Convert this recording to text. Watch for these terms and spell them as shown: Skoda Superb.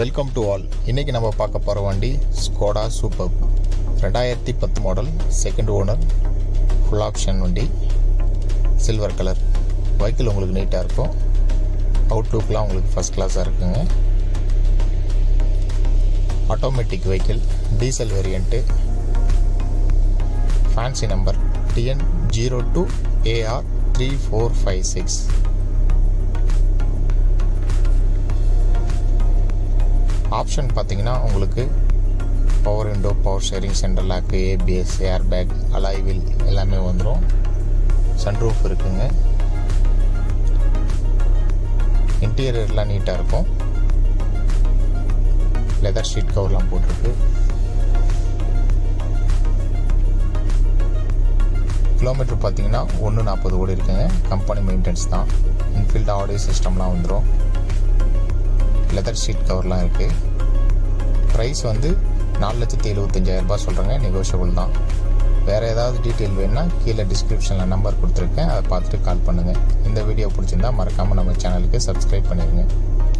Welcome to all. இன்னைக்கு நம்ம பார்க்க போற வண்டி Skoda Superb 2010 model second owner full option வண்டி சில்வர் கலர் vehicle உங்களுக்கு நீட்டா இருக்கும் outlookலாம் உங்களுக்கு first class இருக்குங்க automatic vehicle diesel variant fancy number TN02AR3456 Option pathina ungalku power window, power sharing, center lock, ABS, airbag, alloy wheel ellame vandrum sunroof irukenga interior la neat ah irukum leather seat cover la potirukku kilometer pathina 140 odi irukenga company maintenance da infield audio system la vandrum leather seat cover la irukke price vandu 4,75,000 ரூபாய் சொல்றாங்க negotiable தான் வேற ஏதாவது detail வேணும்னா கீழ டிஸ்கிரிப்ஷன்ல number கொடுத்திருக்கேன் அதை பார்த்துட்டு கால் பண்ணுங்க இந்த வீடியோ பிடிச்சிருந்தா மறக்காம நம்ம சேனலுக்கு subscribe பண்ணிடுங்க